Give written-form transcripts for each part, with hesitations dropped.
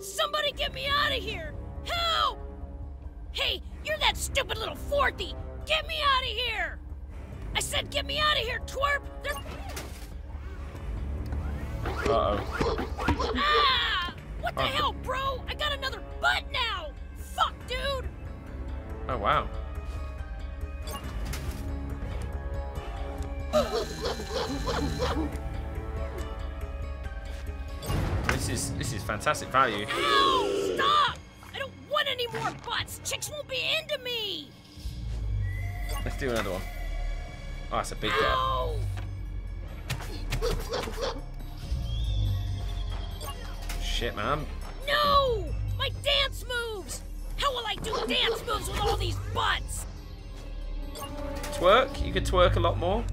Somebody get me out of here! Help! Hey, you're that stupid little forty! Get me out of here! I said get me out of here, twerp! There's... Uh-oh. Ah! What the hell, bro? I got another butt now! Fuck, dude! Oh, wow. This is fantastic value. Ow! Stop! I don't want any more butts! Chicks won't be into me! Let's do another one. Oh, that's a big guy. Shit, man. No! My dance moves! How will I do dance moves with all these butts? Twerk? You could twerk a lot more.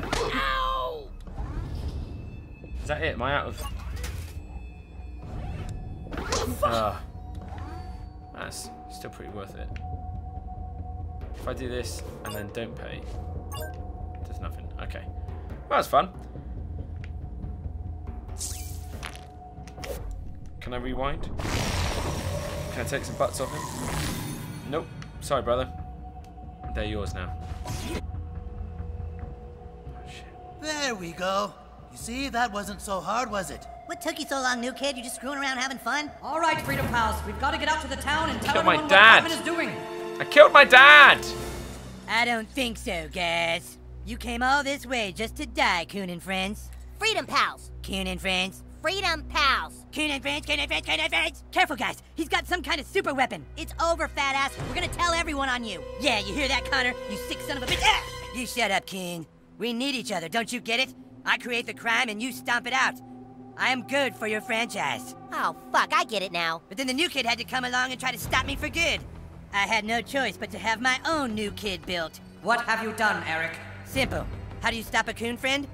Ow! Is that it? Am I out of... That's still pretty worth it. If I do this and then don't pay, there's nothing. Okay. Well, that's fun. Can I rewind? Can I take some butts off him? Nope. Sorry, brother. They're yours now. Oh, shit. There we go. You see, that wasn't so hard, was it? What took you so long, new kid? You just screwing around having fun? All right, Freedom Pals. We've got to get out to the town and tell everyone what Cartman is doing. I killed my dad! I don't think so, guys. You came all this way just to die, Coon and Friends. Freedom Pals. Coon and Friends. Freedom Pals! Coon and Friends, Coon and Friends, Coon and Friends! Careful, guys! He's got some kind of super weapon! It's over, fat ass! We're gonna tell everyone on you! Yeah, you hear that, Connor? You sick son of a bitch! Ah! You shut up, King. We need each other, don't you get it? I create the crime and you stomp it out. I am good for your franchise. Oh, fuck, I get it now. But then the new kid had to come along and try to stop me for good. I had no choice but to have my own new kid built. What have you done, Eric? Simple. How do you stop a coon friend?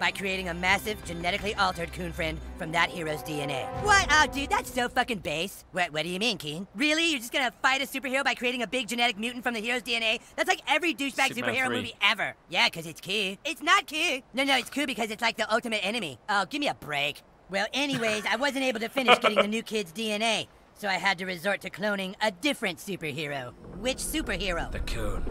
By creating a massive, genetically altered coon friend from that hero's DNA. What? Oh, dude, that's so fucking base. What do you mean, King? Really? You're just gonna fight a superhero by creating a big genetic mutant from the hero's DNA? That's like every douchebag superhero movie ever. Yeah, because it's cool. It's not cool. No, it's cool because it's like the ultimate enemy. Oh, give me a break. Well, anyways, I wasn't able to finish getting the new kid's DNA, so I had to resort to cloning a different superhero. Which superhero? The coon.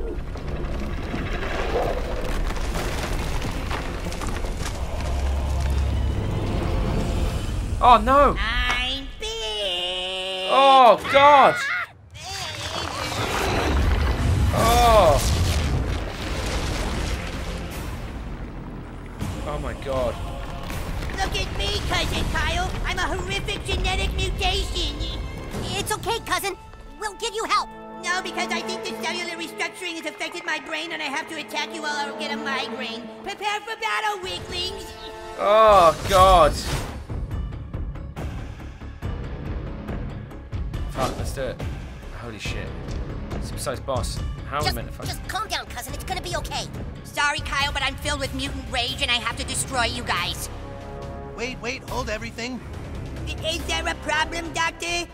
Oh no! I'm big. Oh god! Oh! Oh my god! Look at me, Cousin Kyle! I'm a horrific genetic mutation! It's okay, Cousin! We'll give you help! No, because I think the cellular restructuring has affected my brain and I have to attack you while I'll get a migraine. Prepare for battle, weaklings! Oh god! Oh, let's do it. Holy shit. Supersized boss. How am I meant to fight? Just calm down, cousin. It's gonna be okay. Sorry, Kyle, but I'm filled with mutant rage and I have to destroy you guys. Wait, hold everything. Is there a problem, Doctor?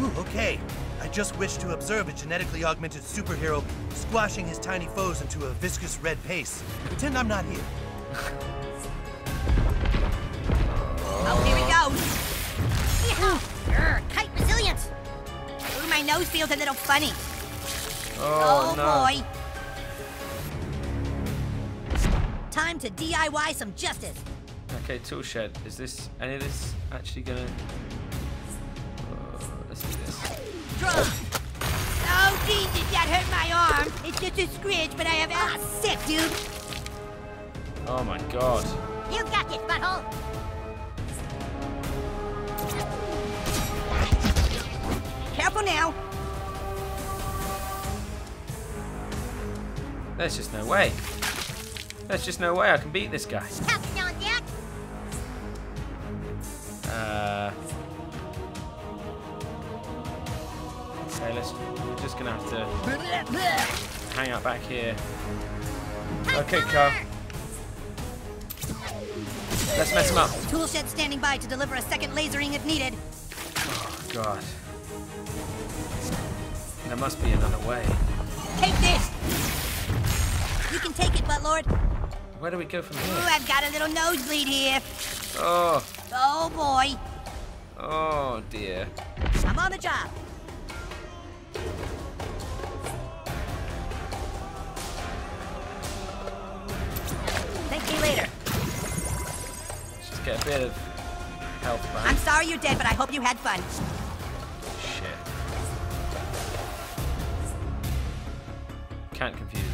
Ooh, okay. I just wish to observe a genetically augmented superhero squashing his tiny foes into a viscous red paste. Pretend I'm not here. Oh, here we go. Kite resilience! Ooh, my nose feels a little funny. Oh, no. Boy. Time to DIY some justice. Okay, tool shed. Is this any of this actually gonna... let's do this. Draw. Oh, Jesus, that hurt my arm. It's just a scratch, but I have... Ah, sick, dude. Oh, my God. You got it, butthole. Careful now. There's just no way. There's just no way I can beat this guy. Okay, we're just gonna have to hang out back here. Okay, Carl. Let's mess him up. Tool shed standing by to deliver a second lasering if needed. Oh god. There must be another way. Take this! You can take it, Buttlord. Where do we go from here? Ooh, I've got a little nosebleed here. Oh. Oh, boy. Oh, dear. I'm on the job. Thank you later. Let's just get a bit of health back. I'm sorry you're dead, but I hope you had fun. Shit. Can't confuse him.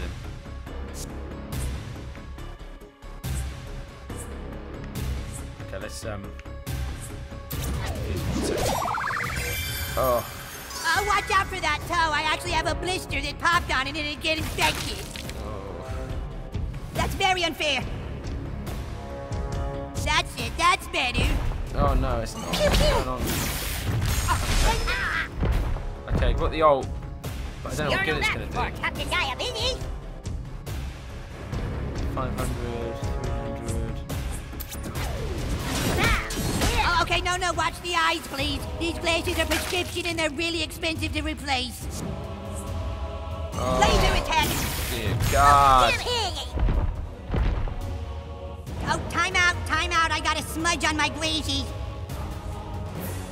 Okay, let's Oh. Oh, watch out for that toe. I actually have a blister that popped on it and it gets infected. Oh. That's very unfair. That's it. That's better. Oh, no, it's not. Hold on. Okay, got the ult. But I don't know what good it's going to do. Captain Diabetes. 500. Okay, no, watch the eyes, please. These glasses are prescription and they're really expensive to replace. Oh, laser attack! Dear God. Oh, time out, time out. I got a smudge on my glasses.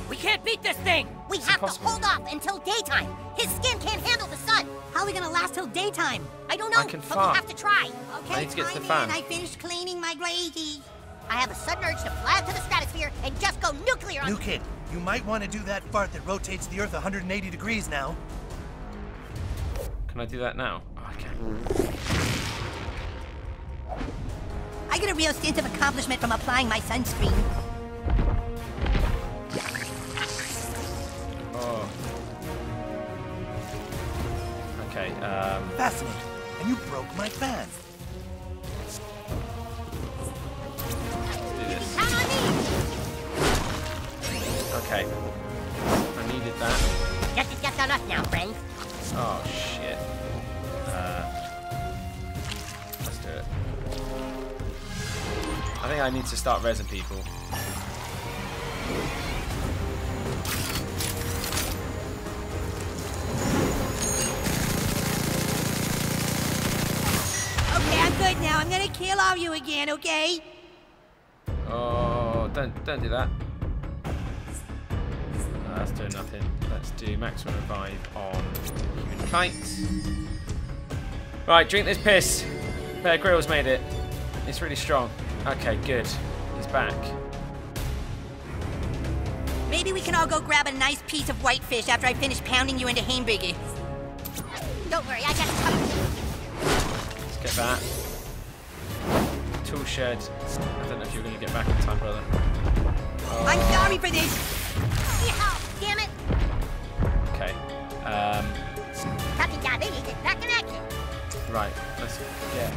We can't beat this thing! We have to hold off until daytime. His skin can't handle the sun. How are we gonna last till daytime? I don't know, but we have to try. Okay, I need to get to the fan. I finished cleaning my glasses. I have a sudden urge to fly up to the stratosphere and just go nuclear on... New kid, you might want to do that fart that rotates the Earth 180 degrees now. Can I do that now? Oh, I can. I get a real sense of accomplishment from applying my sunscreen. Oh. Okay, Fascinating. And you broke my fan. Okay. I needed that. Guess it's just on us now, friends. Oh, shit. Let's do it. I think I need to start rezzing people. Okay, I'm good now. I'm gonna kill all you again, okay? Oh, don't do that. That's doing nothing. Let's do maximum revive on Human Kite. Right, drink this piss. Bear Grylls made it. It's really strong. Okay, good. He's back. Maybe we can all go grab a nice piece of whitefish after I finish pounding you into hamburgers. Don't worry, I got it covered. Let's get that. Tool shed. I don't know if you're going to get back in time, brother. Oh. I'm sorry for this. Damn it! Okay. Captain Diabetes is back in action. Right. Let's get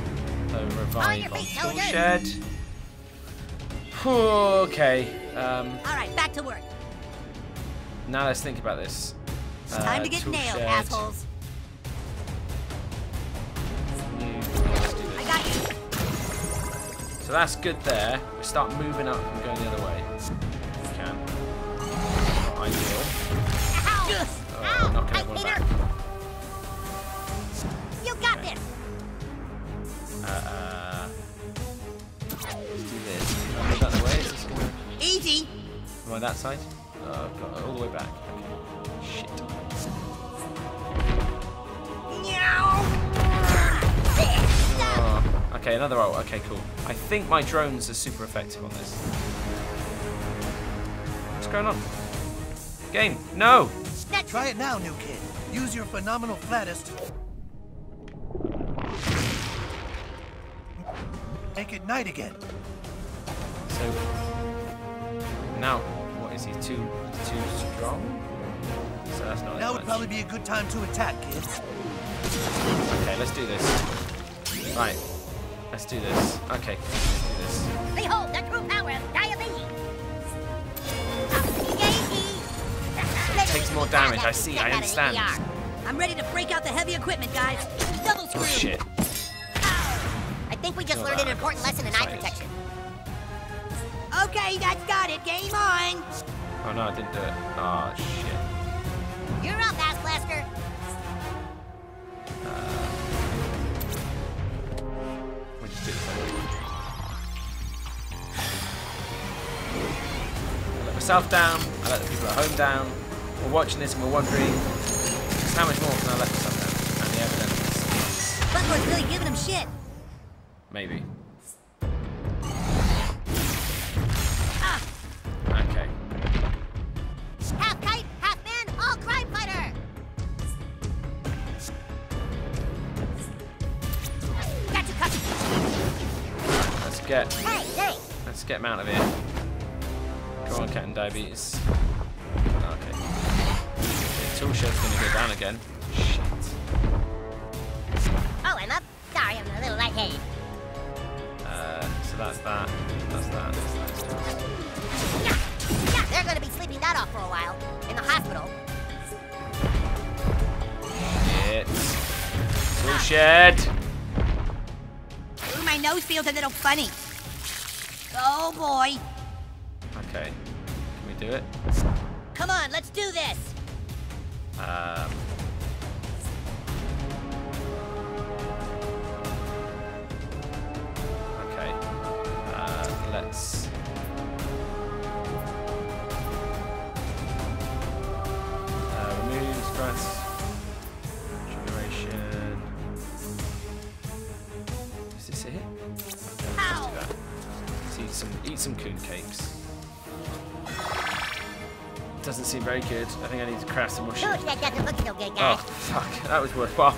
the revive on the shed. Okay. All right, back to work. Now let's think about this. It's time to get nailed, assholes. I got you. So that's good. There. We start moving up and going the other way. We can. Ideal. Oh, not gonna want that. You got okay. This. Let's do this. Can I move that away? Is this gonna... Easy. Am I that side? Got all the way back. Okay. Shit. Oh, okay, another roll. Okay, cool. I think my drones are super effective on this. What's going on? Game, no! Try it now, new kid. Use your phenomenal flattest. Make it night again. So now, what is he? Too strong? So that's not. Now would probably be a good time to attack, kids. Okay, let's do this. Right, let's do this. Okay, let's do this. Behold the true power of Diabetes. Takes more damage. I see. I understand. I'm ready to break out the heavy equipment, guys. Double screw. Oh, shit. I think we just learned an important lesson in eye protection. Okay, that's got it. Game on. Oh no, I didn't do it. Oh shit. You're up, Ass Blaster. We'll just do this anyway. myself down, I let the people at home down. We're watching this and we're wondering just how much more can I let myself down? And the evidence is... Buckhorn's really giving him shit. Maybe. Ah. Okay. Half kite, half man, all crime fighter! Gotcha, gotcha. Let's get... Hey, hey. Let's get him out of here. Come on, Captain Diabetes. Oh, okay. The tool shed's gonna go down again. Shit. Oh, I'm up. Sorry, I'm a little lightheaded. So that's that. That's that. That's that. Yeah, they're gonna be sleeping that off for a while. In the hospital. Shit. Tool shed. Ooh, my nose feels a little funny. Oh boy. Okay, can we do it? Come on, let's do this. Okay. Let's. Remove stress. Generation. Is this it? Okay, let's do that. Let's eat some coon cakes. Doesn't seem very good. I think I need to craft some more shit. Oh, that doesn't look so good, guys. Oh, fuck. That was worthwhile.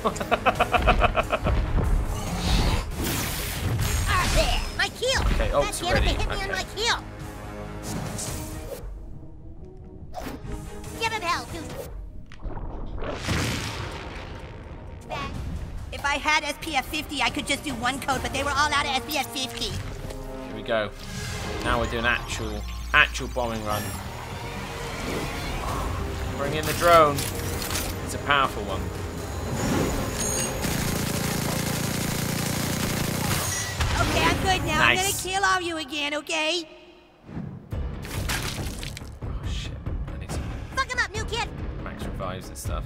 My heel! Okay, oh, it's ready. Hit me on my heel. Give him hell, dude. If I had SPF 50, I could just do one code, but they were all out of SPF 50. Here we go. Now we're doing actual bombing run. Bring in the drone. It's a powerful one. Okay, I'm good now. Nice. I'm gonna kill all you again, okay? Oh shit! I need some. Fuck him up, new kid. Max revives and stuff.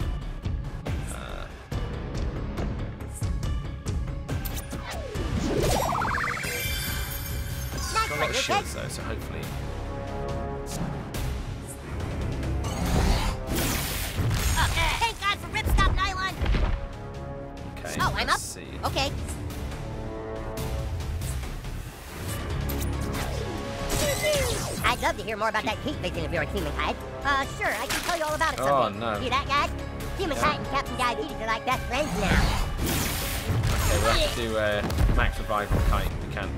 Got a lot of shields though, so hopefully. Thank God for ripstop nylon. Okay. Oh, I'm up. See. Okay. I'd love to hear more about that heat vision of your Human Kite. Sure, I can tell you all about it someday. Oh no. See that, guys? Human Kite and Captain Diabetes are like best friends now. Okay, we'll have to do max revival kite. We can.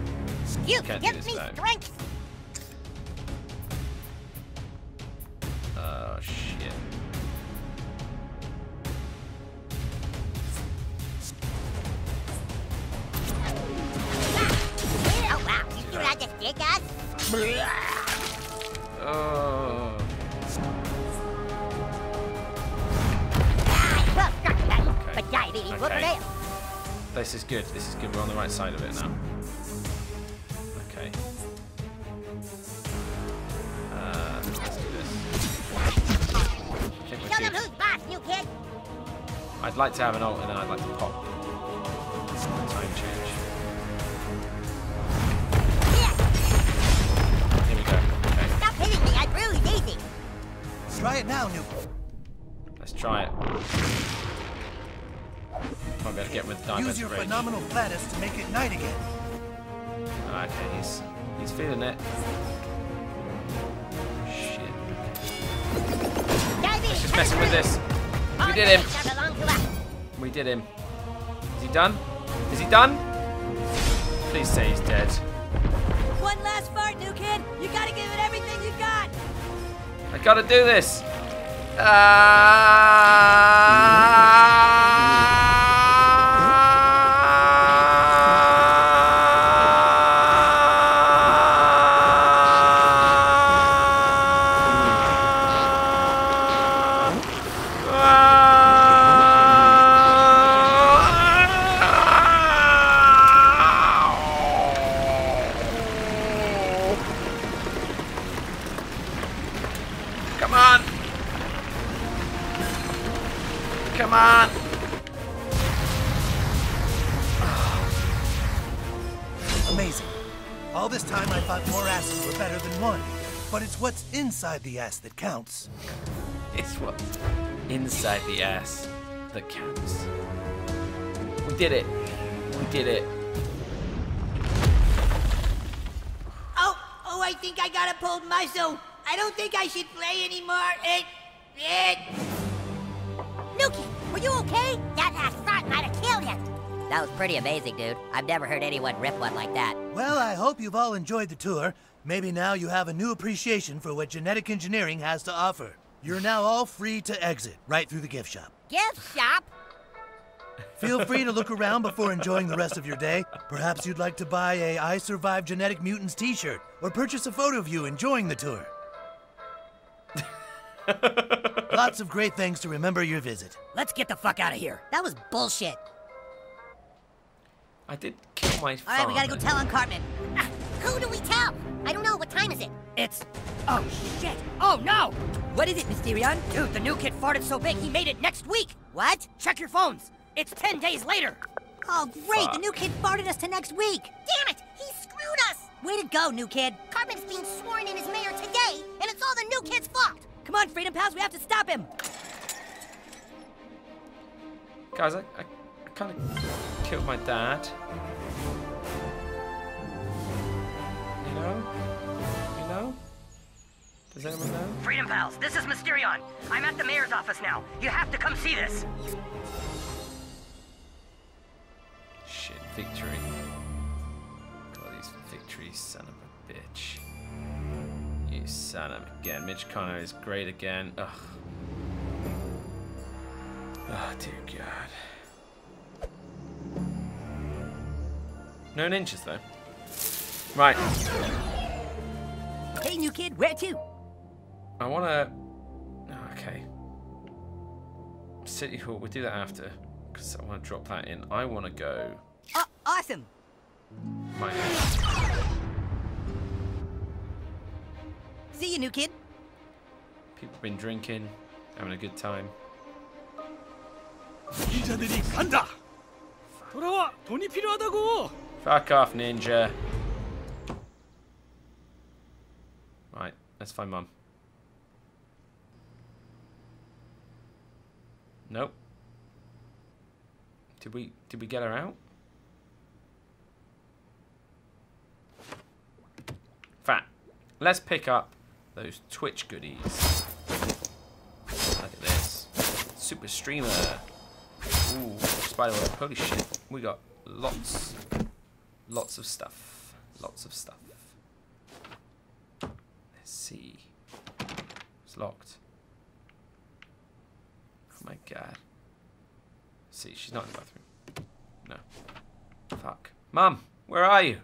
You can't give me strength. Oh shit. Oh. Okay. Okay. This is good. This is good. We're on the right side of it now. Okay. Let's do this. Show them who's boss, new kid. I'd like to have an ult and then I'd like to pop. Time change. Try it now, Nuke. Let's try it. I'll better get with Diamond. Use your phenomenal lattice to make it night again. Okay, he's feeling it. Shit. Let's just mess with this. We did him. We did him. Is he done? Is he done? Please say he's dead. One last fart, new kid. You gotta give it everything you got. I gotta do this. Amazing. All this time I thought more asses were better than one. But it's what's inside the ass that counts. It's what's inside the ass that counts. We did it. We did it. Oh, I think I got a pulled muscle. I don't think I should play anymore. Nuki, were you okay? That ass shot might have killed you. That was pretty amazing, dude. I've never heard anyone rip one like that. Well, I hope you've all enjoyed the tour. Maybe now you have a new appreciation for what genetic engineering has to offer. You're now all free to exit right through the gift shop. Gift shop? Feel free to look around before enjoying the rest of your day. Perhaps you'd like to buy a I Survived Genetic Mutants t-shirt or purchase a photo of you enjoying the tour. Lots of great things to remember your visit. Let's get the fuck out of here. That was bullshit. I did kill my father. All right, we gotta go tell on Cartman. Who do we tell? I don't know. What time is it? It's... Oh, shit. Oh, no! What is it, Mysterion? Dude, the new kid farted so big he made it next week. What? Check your phones. It's 10 days later. Oh, great. Fuck. The new kid farted us to next week. Damn it. He screwed us. Way to go, new kid. Cartman's being sworn in as mayor today, and it's all the new kid's fault. Come on, Freedom Pals. We have to stop him. Guys, I kind of killed my dad. You know? Does anyone know? Freedom Pals, this is Mysterion. I'm at the mayor's office now. You have to come see this. Shit, victory. God, these victories, son of a bitch. You son of a again. Mitch Conner is great again. Ugh. Oh, dear God. No ninjas, though. Right. Hey, new kid, where to? I want to... Oh, okay. City Hall, we'll do that after. Because I want to drop that in. I want to go... Oh, awesome. My name. See you, new kid. People have been drinking, having a good time. Fuck off, ninja. Right, let's find Mum. Nope. Did we get her out? Fat. Let's pick up those Twitch goodies. Look at this. Super streamer. Ooh, spiderweb. Holy shit. We got lots of stuff. Lots of stuff. See, it's locked. Oh my God. See, she's not in the bathroom. No. Fuck. Mum, where are you?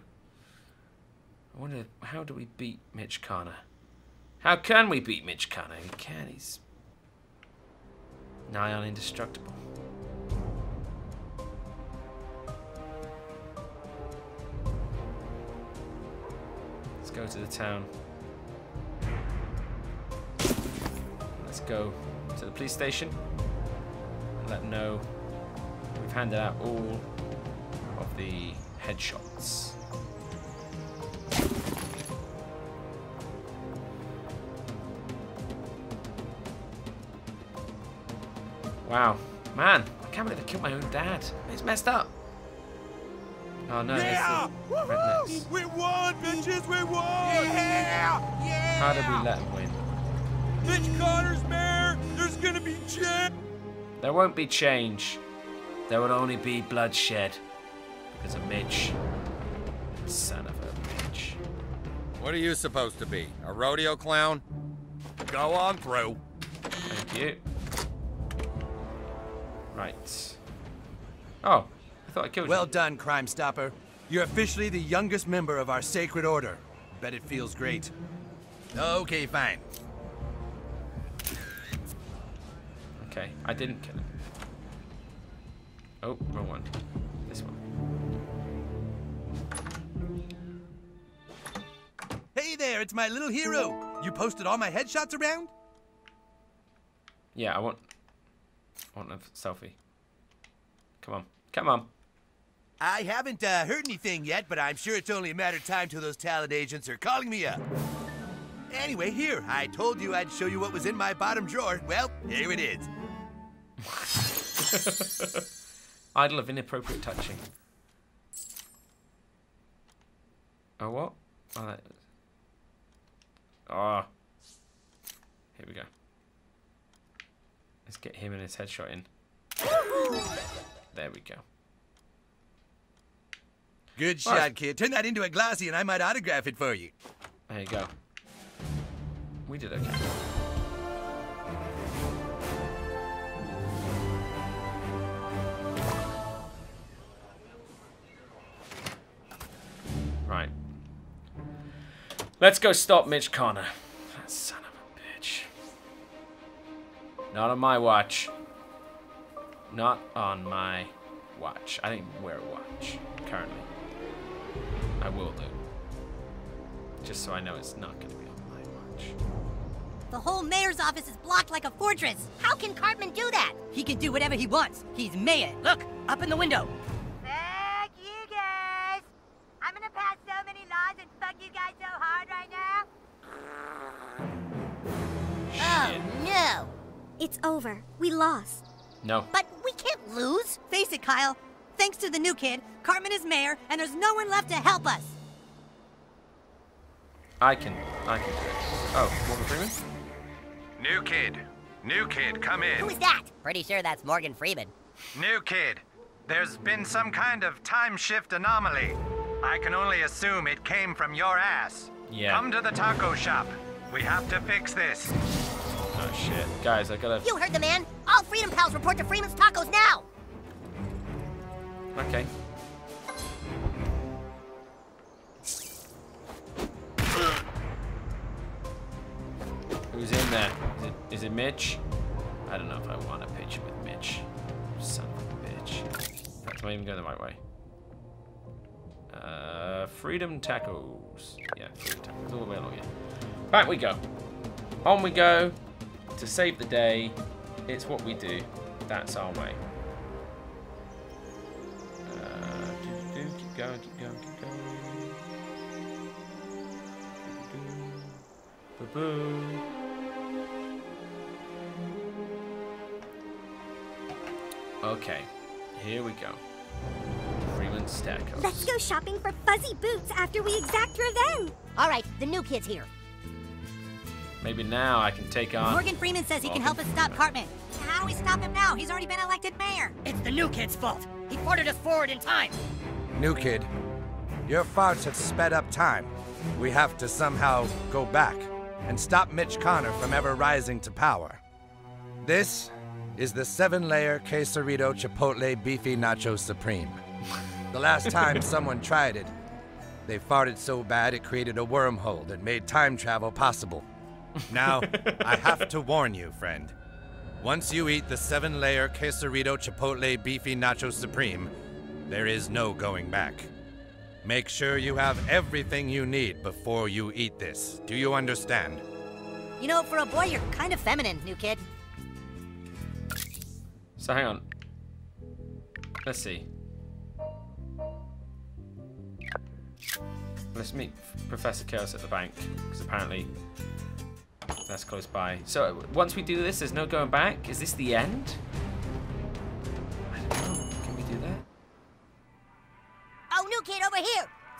I wonder, how do we beat Mitch Conner? How can we beat Mitch Conner? He can, he's nigh on indestructible. Let's go to the town. Let's go to the police station and let them know we've handed out all of the headshots. Wow, man, I can't believe I killed my own dad. It's messed up. Oh no, yeah! It's the rednecks. We won, bitches, we won! Yeah! Yeah! How did we let them win? Mitch Conner's mayor, there's gonna be change. There won't be change. There will only be bloodshed. Because of Mitch. Son of a bitch. What are you supposed to be? A rodeo clown? Go on through. Thank you. Right. Oh, I thought I killed you. Well done, Crime Stopper. You're officially the youngest member of our sacred order. Bet it feels great. Okay, fine. Okay, I didn't kill him. Oh, wrong one. This one. Hey there, it's my little hero. You posted all my headshots around? Yeah, I want a selfie. Come on, come on. I haven't heard anything yet, but I'm sure it's only a matter of time till those talent agents are calling me up. Anyway, here, I told you I'd show you what was in my bottom drawer. Well, here it is. Idol of inappropriate touching. Oh, what? Here we go. Let's get him and his headshot in. There we go. Good shot, kid. Turn that into a glossy and I might autograph it for you. There you go. We did okay. Right. Let's go stop Mitch Conner. That son of a bitch. Not on my watch. Not on my watch. I didn't wear a watch currently. I will do. Just so I know it's not going to be on my watch. The whole mayor's office is blocked like a fortress. How can Cartman do that? He can do whatever he wants. He's mayor. Look, up in the window. Fuck you guys. I'm going to pass so many laws and fuck you guys so hard right now. Shit. Oh, no. It's over. We lost. No. But we can't lose. Face it, Kyle. Thanks to the new kid, Cartman is mayor, and there's no one left to help us. I can do it. Oh, Morgan Freeman? New kid, come in. Who is that? Pretty sure that's Morgan Freeman. New kid, there's been some kind of time shift anomaly. I can only assume it came from your ass. Yeah. Come to the taco shop. We have to fix this. Oh, shit. Guys, I gotta... You heard the man. All Freedom Pals report to Freeman's Tacos now. Okay. Who's in there? Is it Mitch? I don't know if I want a picture with Mitch. Son of a bitch. In fact, am I even going the right way? Freedom Tacos. Yeah, Freedom Tacos. All the way along here. Right, we go. On we go. To save the day. It's what we do. That's our way. Keep going. Boo-boo. Okay, here we go. Freeman's stack. Let's go shopping for fuzzy boots after we exact revenge. All right, the new kid's here. Maybe now I can take on... Morgan Freeman says he can help us stop Cartman. How do we stop him now? He's already been elected mayor. It's the new kid's fault. He ported us forward in time. New kid, your farts have sped up time. We have to somehow go back and stop Mitch Conner from ever rising to power. This is the 7-layer quesarito chipotle beefy nacho supreme. The last time someone tried it, they farted so bad it created a wormhole that made time travel possible. Now, I have to warn you, friend. Once you eat the 7-layer quesarito chipotle beefy nacho supreme, there is no going back. Make sure you have everything you need before you eat this. Do you understand? You know, for a boy, you're kind of feminine, new kid. So hang on. Let's see. Let's meet Professor Chaos at the bank, because apparently that's close by. So once we do this, there's no going back. Is this the end?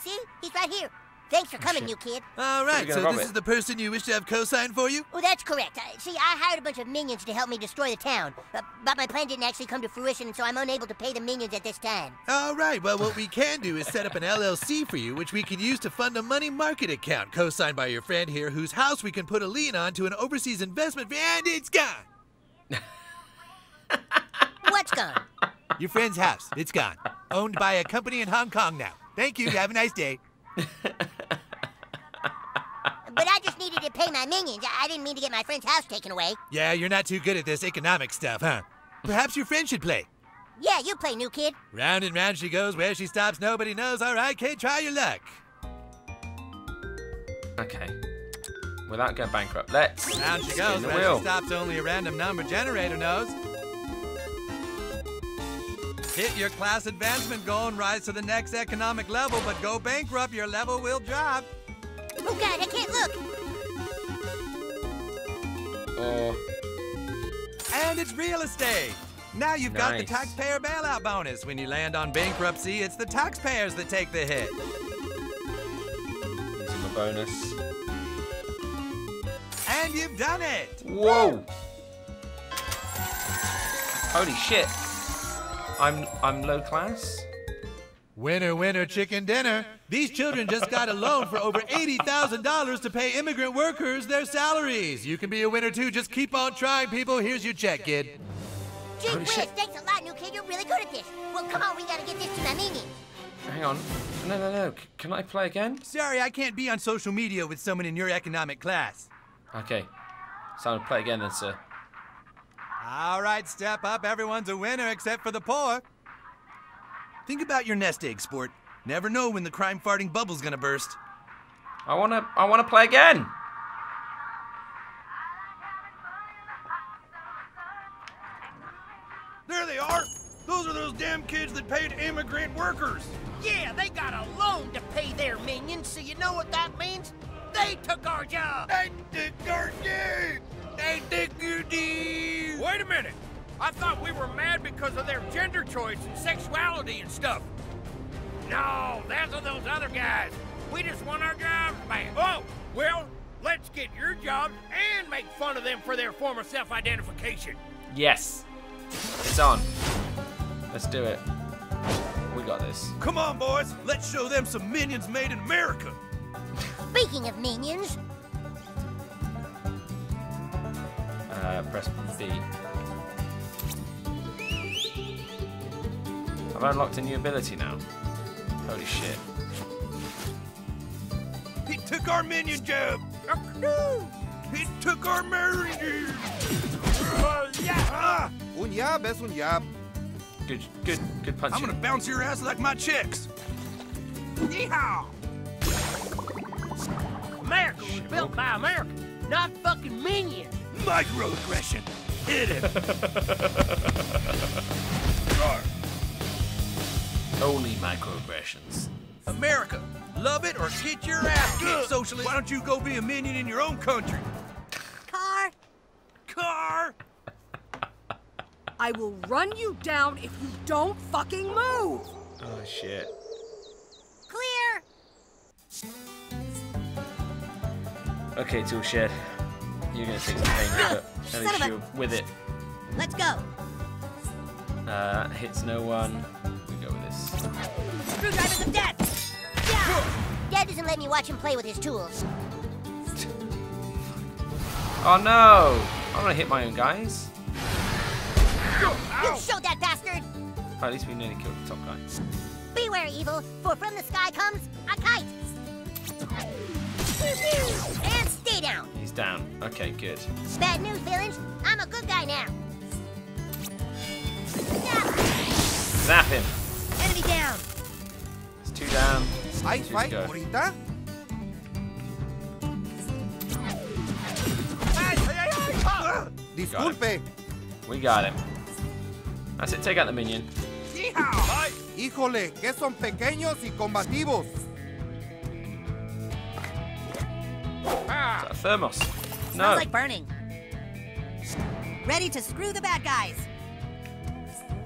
See? He's right here. Thanks for coming, new kid. All right, so this is the person you wish to have co-sign for you? Oh, that's correct. See, I hired a bunch of minions to help me destroy the town, but my plan didn't actually come to fruition, so I'm unable to pay the minions at this time. All right, well, what we can do is set up an LLC for you, which we can use to fund a money market account, co-signed by your friend here, whose house we can put a lien on to an overseas investment, and it's gone. What's gone? Your friend's house. It's gone. Owned by a company in Hong Kong now. Thank you. Have a nice day. But I just needed to pay my minions. I didn't mean to get my friend's house taken away. Yeah, you're not too good at this economic stuff, huh? Perhaps your friend should play. Yeah, you play, new kid. Round and round she goes. Where she stops, nobody knows. All right, kid, try your luck. Okay. Without going bankrupt, let's... Round she goes. Where she stops, only a random number generator knows. Hit your class advancement goal and rise to the next economic level, but go bankrupt, your level will drop. Oh, God, I can't look. Landed real estate. Now you've got the taxpayer bailout bonus. When you land on bankruptcy, it's the taxpayers that take the hit. Using the bonus. And you've done it. Whoa. Holy shit. I'm low class. Winner, winner, chicken dinner. These children just got a loan for over $80,000 to pay immigrant workers their salaries. You can be a winner too. Just keep on trying, people. Here's your check, kid. Gee whiz, thanks a lot, new kid. You're really good at this. Well, come on, we gotta get this to my meeting. Hang on. No, no, no. Can I play again? Sorry, I can't be on social media with someone in your economic class. Okay. So I'll play again then, sir. All right, step up. Everyone's a winner except for the poor. Think about your nest egg, sport. Never know when the crime-farting bubble's gonna burst. I wanna play again. There they are. Those are those damn kids that paid immigrant workers. Yeah, they got a loan to pay their minions, so you know what that means? They took our job. They took our deed. They took your deed. Wait a minute. I thought we were mad because of their gender choice and sexuality and stuff. No, that's of those other guys. We just want our jobs back. Oh, well, let's get your jobs and make fun of them for their former self-identification. Yes. It's on. Let's do it. We got this. Come on, boys. Let's show them some minions made in America. Speaking of minions. Press B. I've unlocked a new ability now. Holy shit. He took our minion job! He took our minion job! Yeah! One job, that's one job. Good punch. I'm gonna bounce your ass like my chicks! Yeehaw! America was built by America, not fucking minions! Microaggression! Hit him! Only microaggressions. America, love it or get your ass kicked, socialist. Why don't you go be a minion in your own country? Car. I will run you down if you don't fucking move. Oh shit. Clear. Okay, tool shed. You're gonna take some pain, but at least you're with it. Let's go. Hits no one. Screwdrivers of death! Yeah. Dad doesn't let me watch him play with his tools. Oh no! I'm gonna hit my own guys. You showed that bastard! Oh, at least we nearly killed the top guy. Beware, evil, for from the sky comes a kite! And stay down! He's down. Okay, good. Bad news, villains. I'm a good guy now. Zap him! Enemy down! It's two down. I fight Morita. Disculpe. We got him. That's it, take out the minion. Híjole, que son pequeños y combativos. Is that a thermos? No. Smells like burning. Ready to screw the bad guys.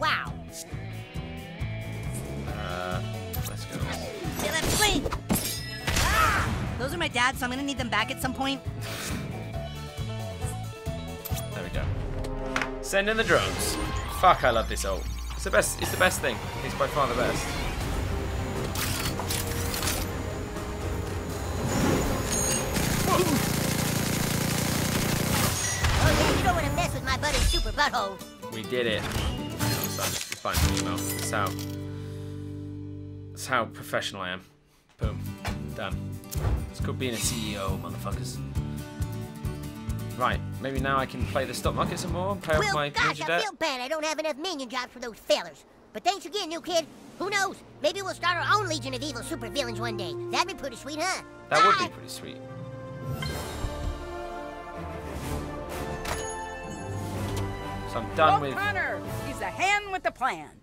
Wow. Let's go. Those are my dad's, so I'm gonna need them back at some point. There we go. Send in the drones. Fuck, I love this ult. It's the best. It's the best thing. It's by far the best. Oh yeah, you don't want to mess with my buddy's super butthole. We did it. It's fine. It's out. That's how professional I am. Boom. Done. It's called being a CEO, motherfuckers. Right, maybe now I can play the stock market some more and pay off my ninja debt. I feel bad I don't have enough minion jobs for those fellers. But thanks again, new kid. Who knows? Maybe we'll start our own legion of evil supervillains one day. That'd be pretty sweet, huh? That would be pretty sweet. So I'm done with... Conner, he's a hand with a plan.